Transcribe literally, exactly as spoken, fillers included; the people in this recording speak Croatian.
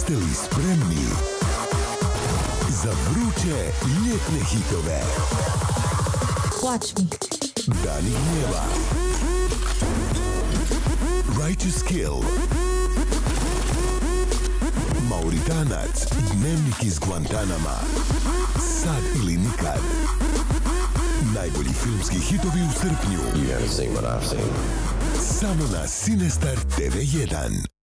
Jeste li spremni za vruće ljetne hitove? Watch me. Dani Gnjeva. Righteous Kill. Mauritanac, Dnevnik iz Guantanama. Sad ili nikad. Najbolji filmski hitovi u srpnju. You haven't seen what I've seen. Samo na Sinestar te ve jedan.